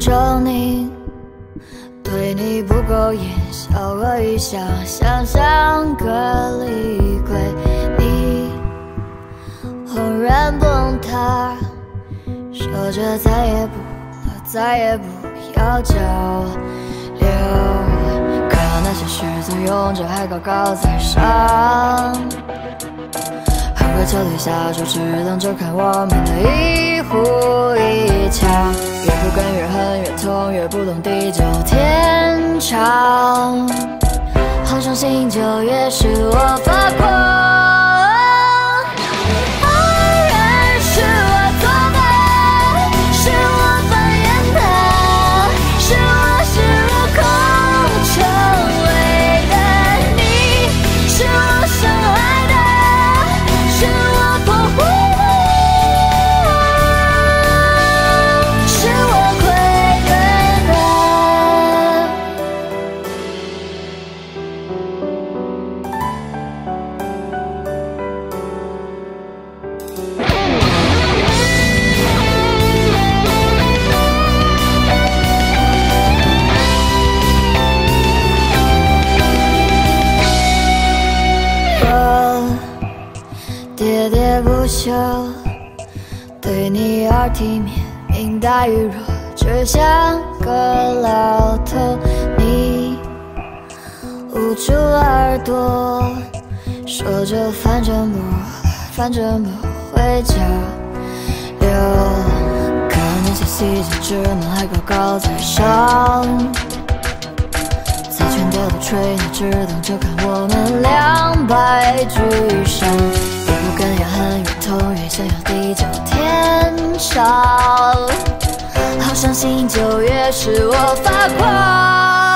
着你，对你不够也少了一下，想像个厉鬼，你轰然崩塌，说着再也不了，再也不要交流。可那些狮子勇者还高高在上，喝个酒对下注，只等着看我们的一壶一枪。 越不甘越恨越痛，越不懂地久天长。好伤心就越使我发狂。 就对你耳提面命，大于弱智，像个老头。你捂住耳朵，说着反正不会交流。可那些细节只能还高高在上，再全都不吹，你只等着看我们两败俱伤。 越不甘越恨越痛，越想要地久天长。好伤心就越使我发狂。